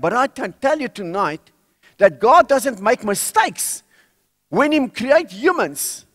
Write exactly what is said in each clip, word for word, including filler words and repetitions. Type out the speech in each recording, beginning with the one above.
But I can tell you tonight that God doesn't make mistakes when He creates humans.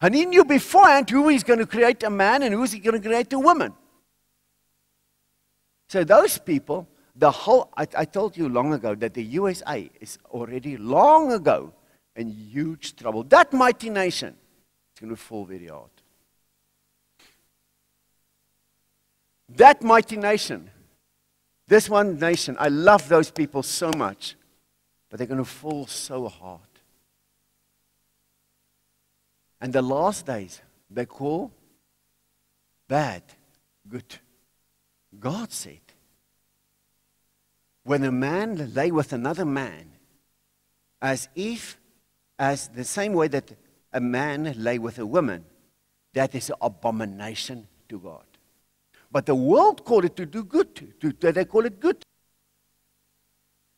And He knew beforehand who He's going to create a man and who He's going to create a woman. So those people, the whole, I, I told you long ago that the U S A is already long ago in huge trouble. That mighty nation is going to fall very hard. That mighty nation, this one nation, I love those people so much, but they're going to fall so hard. And the last days, they call bad good. God said, when a man lay with another man, as if, as the same way that a man lay with a woman, that is an abomination to God. But the world called it to do good. To, to, they call it good.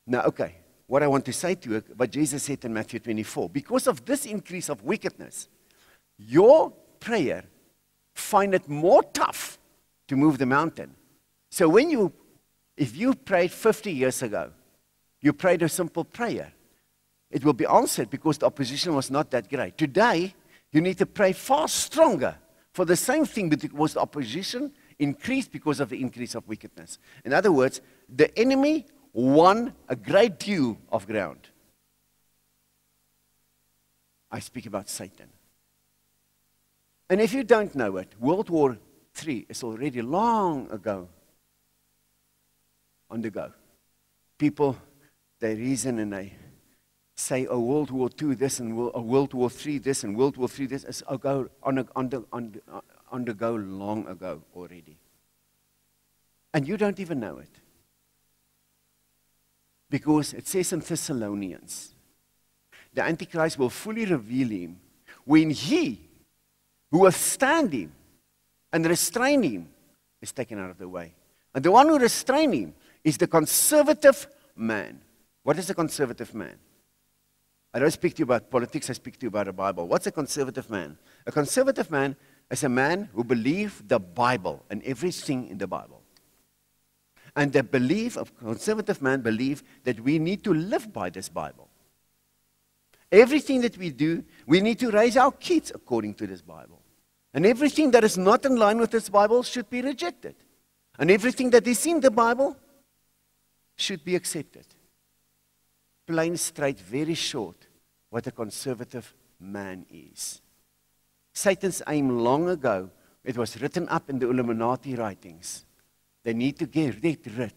Now, okay, what I want to say to you, what Jesus said in Matthew twenty-four, because of this increase of wickedness, your prayer find it more tough to move the mountain. So when you, if you prayed fifty years ago, you prayed a simple prayer, it will be answered because the opposition was not that great. Today, you need to pray far stronger for the same thing, but it was the opposition increased because of the increase of wickedness. In other words, the enemy won a great deal of ground. I speak about Satan. And if you don't know it, World War three is already long ago on the go. People, they reason and they say, oh, World War two this, and oh, World War three this, and World War three this. It's on, on, on, on, on the go long ago already. And you don't even know it. Because it says in Thessalonians, the Antichrist will fully reveal him when he who will stand him and restrain him is taken out of the way. And the one who restrains him is the conservative man. What is a conservative man? I don't speak to you about politics, I speak to you about the Bible. What's a conservative man? A conservative man is a man who believes the Bible and everything in the Bible. And the belief of conservative man believes that we need to live by this Bible. Everything that we do, we need to raise our kids according to this Bible. And everything that is not in line with this Bible should be rejected. And everything that is in the Bible should be accepted. Plain, straight, very short, what a conservative man is. Satan's aim long ago, it was written up in the Illuminati writings. They need to get rid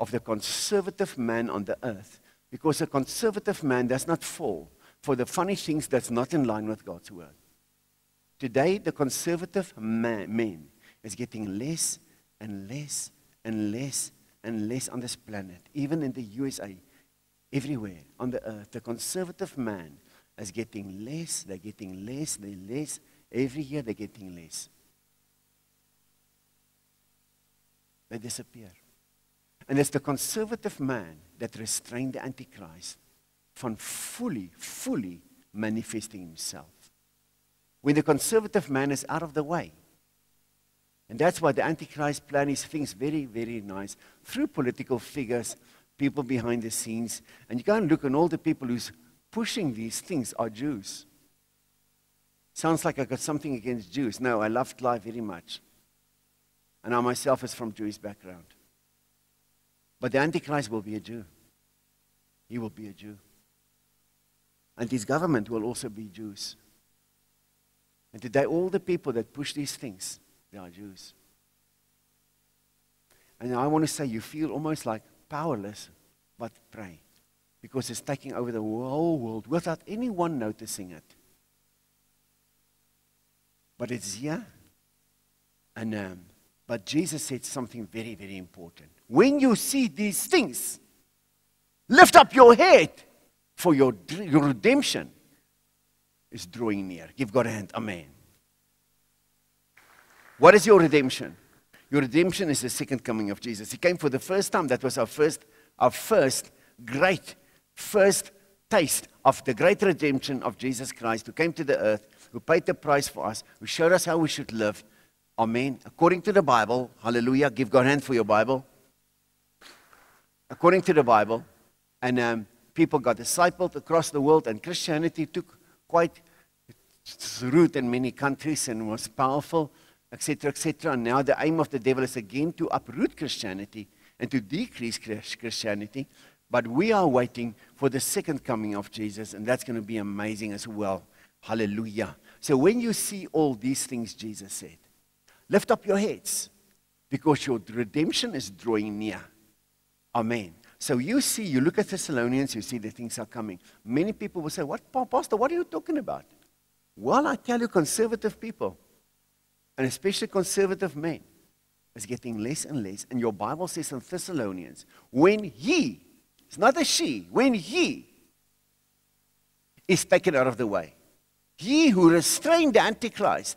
of the conservative man on the earth because a conservative man does not fall for the funny things that's not in line with God's word. Today, the conservative man, man is getting less and less and less and less on this planet. Even in the U S A, everywhere on the earth, the conservative man is getting less, they're getting less, they're less. Every year they're getting less. They disappear. And it's the conservative man that restrained the Antichrist from fully, fully manifesting himself. When the conservative man is out of the way. And that's why the Antichrist plan is things very, very nice. Through political figures, people behind the scenes. And you go and look, and all the people who's pushing these things are Jews. Sounds like I got something against Jews. No, I love Clive very much. And I myself is from Jewish background. But the Antichrist will be a Jew. He will be a Jew. And his government will also be Jews. And today, all the people that push these things, they are Jews. And I want to say, you feel almost like powerless, but pray. Because it's taking over the whole world without anyone noticing it. But it's here. And, um, but Jesus said something very, very important. When you see these things, lift up your head, for your, your redemption is drawing near. Give God a hand. Amen. What is your redemption? Your redemption is the second coming of Jesus. He came for the first time. That was our first, our first great, first taste of the great redemption of Jesus Christ, who came to the earth, who paid the price for us, who showed us how we should live. Amen. According to the Bible, hallelujah, give God a hand for your Bible. according to the Bible, and um, people got discipled across the world, and Christianity took quite its root in many countries and was powerful, et cetera, et cetera. And now the aim of the devil is again to uproot Christianity and to decrease Christianity. But we are waiting for the second coming of Jesus, and that's going to be amazing as well. Hallelujah. So when you see all these things, Jesus said, lift up your heads, because your redemption is drawing near. Amen. So you see, you look at Thessalonians, you see the things are coming. Many people will say, what, Pastor, what are you talking about? Well, I tell you, conservative people, and especially conservative men, is getting less and less. And your Bible says in Thessalonians, when he, it's not a she, when he is taken out of the way, he who restrained the Antichrist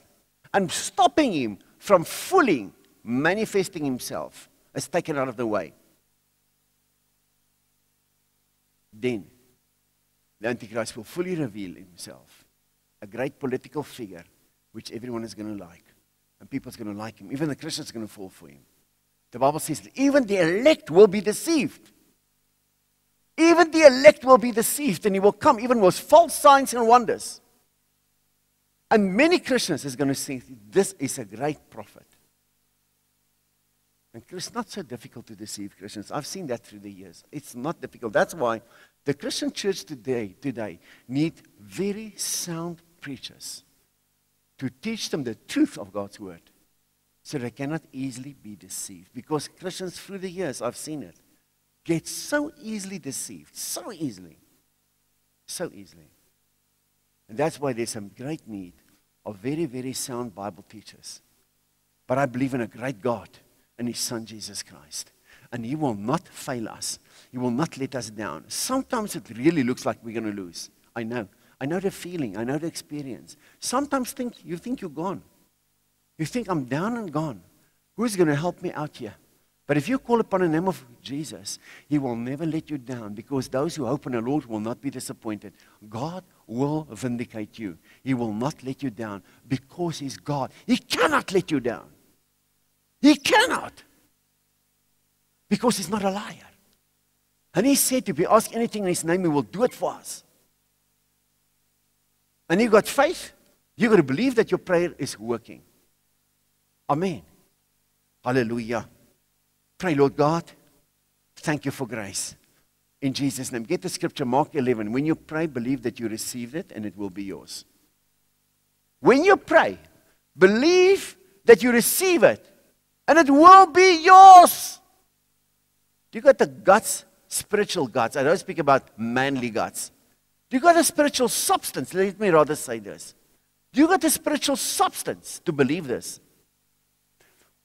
and stopping him from fully manifesting himself is taken out of the way, then the Antichrist will fully reveal himself, a great political figure which everyone is going to like. And people's going to like him. Even the Christians are going to fall for him. The Bible says that even the elect will be deceived. Even the elect will be deceived, and he will come even with false signs and wonders. And many Christians is going to say, this is a great prophet. And it's not so difficult to deceive Christians. I've seen that through the years. It's not difficult. That's why the Christian church today, today need very sound preachers to teach them the truth of God's word so they cannot easily be deceived. Because Christians through the years, I've seen it, get so easily deceived, so easily, so easily. And that's why there's a great need of very, very sound Bible teachers. But I believe in a great God and his son, Jesus Christ. And he will not fail us. He will not let us down. Sometimes it really looks like we're going to lose. I know. I know the feeling. I know the experience. Sometimes think, you think you're gone. You think, I'm down and gone. Who's going to help me out here? But if you call upon the name of Jesus, he will never let you down, because those who hope in the Lord will not be disappointed. God will vindicate you. He will not let you down because he's God. He cannot let you down. He cannot, because he's not a liar. And he said, if we ask anything in his name, he will do it for us. And you got faith, you're going to believe that your prayer is working. Amen. Hallelujah. Pray, Lord God. Thank you for grace. In Jesus' name. Get the scripture, Mark eleven. When you pray, believe that you received it and it will be yours. When you pray, believe that you receive it and it will be yours. You got the guts, spiritual guts. I don't speak about manly guts. You got a spiritual substance. Let me rather say this. You got a spiritual substance to believe this.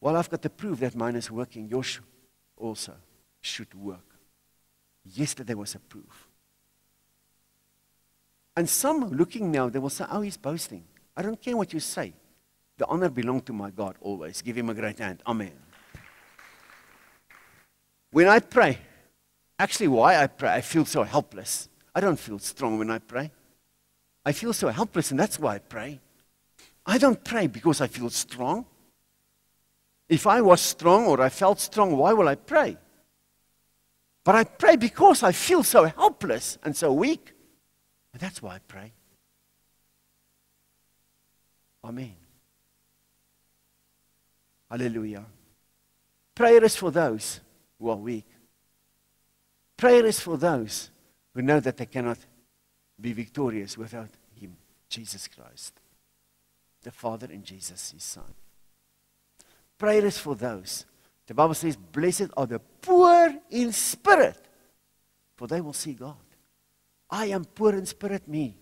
Well, I've got to prove that mine is working. Yours also should work. Yesterday was a proof. And some looking now, they will say, oh, he's boasting. I don't care what you say. The honor belongs to my God always. Give him a great hand. Amen. When I pray, actually why I pray, I feel so helpless. I don't feel strong when I pray. I feel so helpless, and that's why I pray. I don't pray because I feel strong. If I was strong or I felt strong, why will I pray? But I pray because I feel so helpless and so weak. And that's why I pray. Amen. Hallelujah. Prayer is for those who are weak. Prayer is for those who know that they cannot be victorious without him, Jesus Christ, the Father and Jesus, his Son. Prayer is for those. The Bible says, blessed are the poor in spirit, for they will see God. I am poor in spirit, me.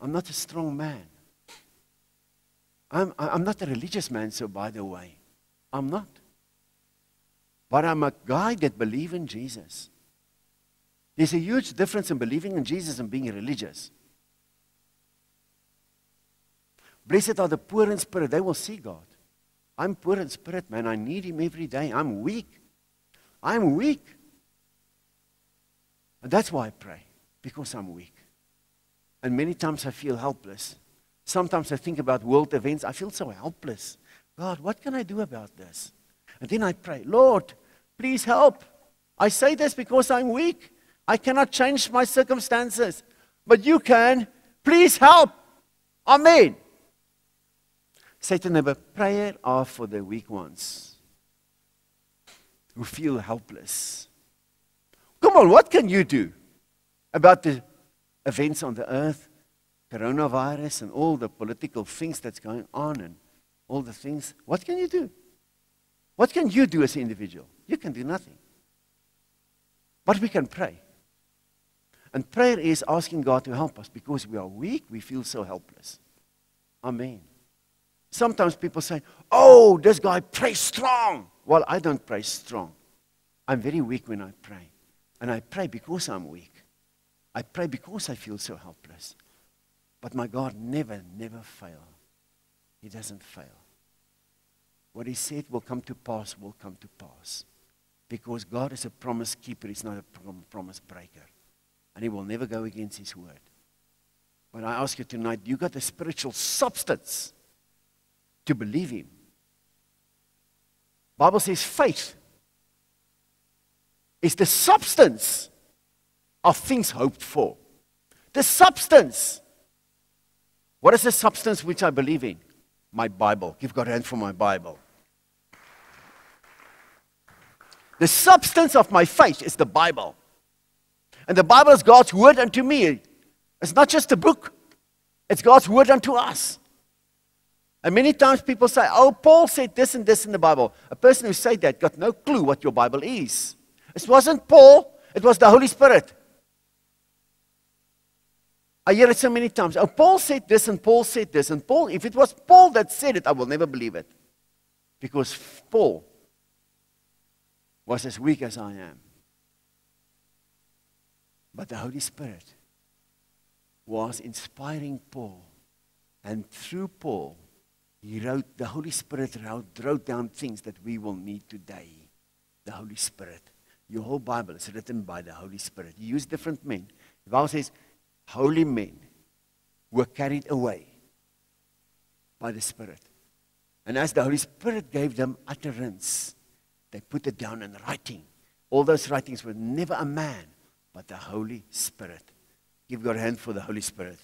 I'm not a strong man. I'm, I'm not a religious man, so by the way, I'm not. But I'm a guy that believes in Jesus. There's a huge difference in believing in Jesus and being religious. Blessed are the poor in spirit. They will see God. I'm poor in spirit, man. I need him every day. I'm weak. I'm weak. And that's why I pray, because I'm weak. And many times I feel helpless. Sometimes I think about world events. I feel so helpless. God, what can I do about this? And then I pray, Lord, please help. I say this because I'm weak. I cannot change my circumstances. But you can. Please help. Amen. Say to neighbor, prayer are for the weak ones who feel helpless. Come on, what can you do about the events on the earth, coronavirus, and all the political things that's going on and all the things? What can you do? What can you do as an individual? You can do nothing. But we can pray. And prayer is asking God to help us. Because we are weak, we feel so helpless. Amen. Sometimes people say, oh, this guy prays strong. Well, I don't pray strong. I'm very weak when I pray. And I pray because I'm weak. I pray because I feel so helpless. But my God never, never fails. He doesn't fail. What He said will come to pass, will come to pass. Because God is a promise keeper. He's not a prom- promise breaker. And He will never go against His word. When I ask you tonight, you got the spiritual substance to believe Him. The Bible says faith is the substance of things hoped for. The substance. What is the substance which I believe in? My Bible. Give God a hand for my Bible. The substance of my faith is the Bible. And the Bible is God's word unto me. It's not just a book. It's God's word unto us. And many times people say, oh, Paul said this and this in the Bible. A person who said that got no clue what your Bible is. It wasn't Paul. It was the Holy Spirit. I hear it so many times. Oh, Paul said this and Paul said this. And Paul, if it was Paul that said it, I will never believe it. Because Paul was as weak as I am. But the Holy Spirit was inspiring Paul. And through Paul, he wrote, the Holy Spirit wrote, wrote down things that we will need today. The Holy Spirit. Your whole Bible is written by the Holy Spirit. He used different men. The Bible says, holy men were carried away by the Spirit. And as the Holy Spirit gave them utterance, they put it down in writing. All those writings were never a man, but the Holy Spirit. Give your hand for the Holy Spirit.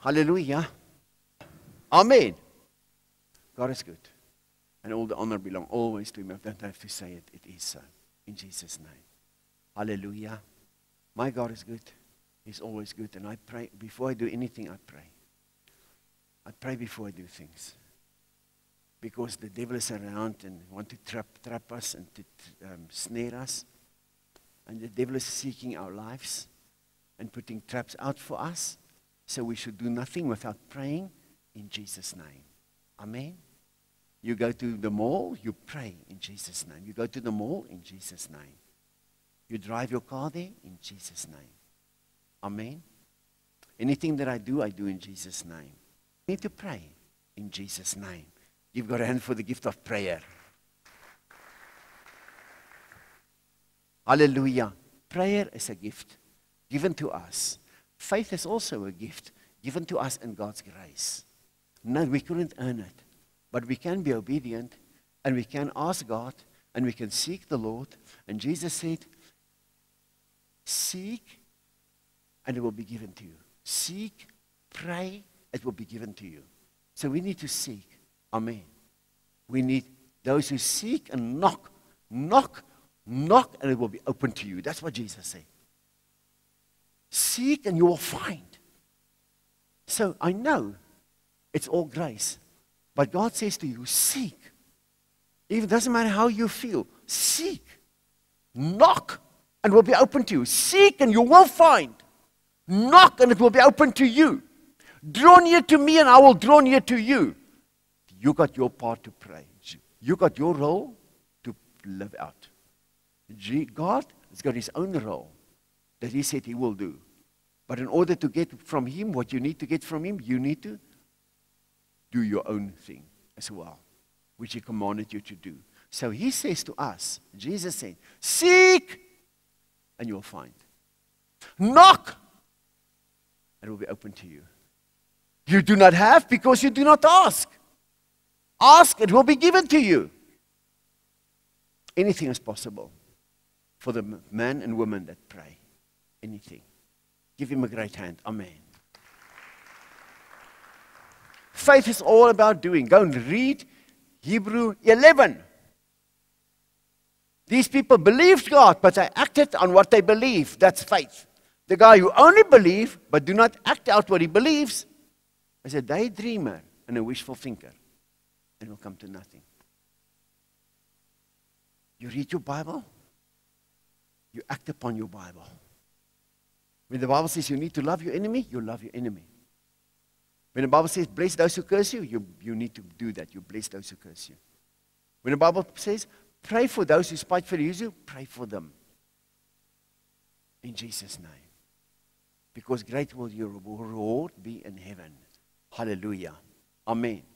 Hallelujah. Amen. God is good. And all the honor belongs always to Him. I don't have to say it. It is so. In Jesus' name. Hallelujah. My God is good. He's always good. And I pray, before I do anything, I pray. I pray before I do things. Because the devil is around and want to trap, trap us and to um, snare us. And the devil is seeking our lives and putting traps out for us. So we should do nothing without praying in Jesus' name. Amen. You go to the mall, you pray in Jesus' name. You go to the mall in Jesus' name. You drive your car there in Jesus' name. Amen. Anything that I do, I do in Jesus' name. I need to pray in Jesus' name. Give God a hand for the gift of prayer. Hallelujah. Prayer is a gift given to us. Faith is also a gift given to us in God's grace. No, we couldn't earn it. But we can be obedient, and we can ask God, and we can seek the Lord. And Jesus said, seek, and it will be given to you. Seek, pray, it will be given to you. So we need to seek. Amen. We need those who seek and knock, knock, knock, and it will be open to you. That's what Jesus said. Seek and you will find. So I know it's all grace. But God says to you, seek. It doesn't matter how you feel. Seek. Knock and it will be open to you. Seek and you will find. Knock and it will be open to you. Draw near to me and I will draw near to you. You got your part to pray. You got your role to live out. God has got His own role that He said He will do. But in order to get from Him what you need to get from Him, you need to do your own thing as well, which He commanded you to do. So He says to us, Jesus said, seek, and you will find. Knock, and it will be open to you. You do not have because you do not ask. Ask, it will be given to you. Anything is possible for the man and woman that pray. Anything. Give him a great hand. Amen. Faith is all about doing. Go and read Hebrew eleven. These people believed God, but they acted on what they believed. That's faith. The guy who only believes, but do not act out what he believes, is a daydreamer and a wishful thinker, and will come to nothing. You read your Bible, you act upon your Bible. When the Bible says you need to love your enemy, you love your enemy. When the Bible says bless those who curse you, you, you need to do that. You bless those who curse you. When the Bible says pray for those who spitefully use you, pray for them. In Jesus' name. Because great will your reward be in heaven. Hallelujah. Amen.